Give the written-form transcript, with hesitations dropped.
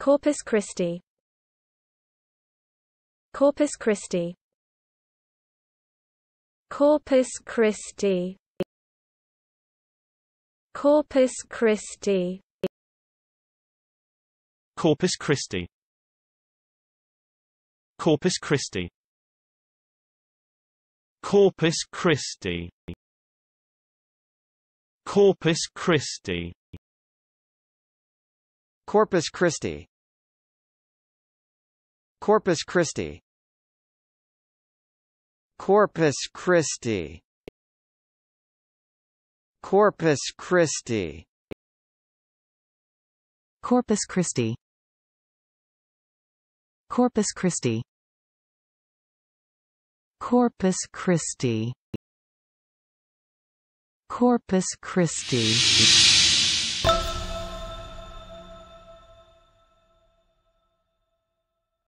Corpus Christi. Corpus Christi. Corpus Christi. Corpus Christi. Corpus Christi. Corpus Christi. Corpus Christi. Corpus Christi. Corpus Christi. Corpus Christi. Corpus Christi. Corpus Christi. Corpus Christi. Corpus Christi. Corpus Christi. Corpus Christi.